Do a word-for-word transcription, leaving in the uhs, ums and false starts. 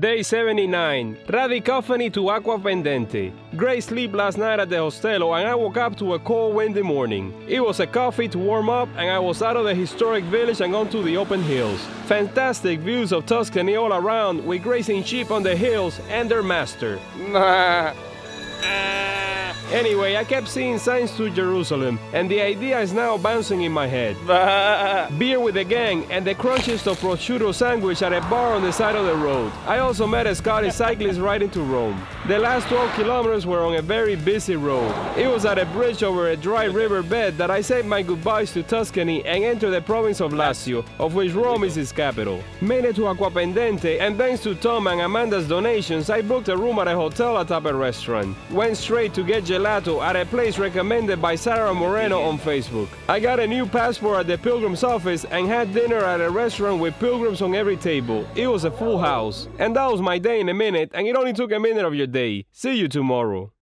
Day seventy-nine. Radicofani to Acquapendente. Great sleep last night at the hostel, and I woke up to a cold windy morning. It was a coffee to warm up, and I was out of the historic village and onto the open hills. Fantastic views of Tuscany all around, with grazing sheep on the hills and their master. Anyway, I kept seeing signs to Jerusalem, and the idea is now bouncing in my head. Beer with the gang and the crunches of prosciutto sandwich at a bar on the side of the road. I also met a Scottish cyclist riding to Rome. The last twelve kilometers were on a very busy road. It was at a bridge over a dry riverbed that I said my goodbyes to Tuscany and entered the province of Lazio, of which Rome is its capital. Made it to Acquapendente, and thanks to Tom and Amanda's donations, I booked a room at a hotel atop a restaurant. Went straight to get gelato at a place recommended by Sarah Moreno on Facebook. I got a new passport at the pilgrim's office and had dinner at a restaurant with pilgrims on every table. It was a full house. And that was my day in a minute, and it only took a minute of your day. See you tomorrow.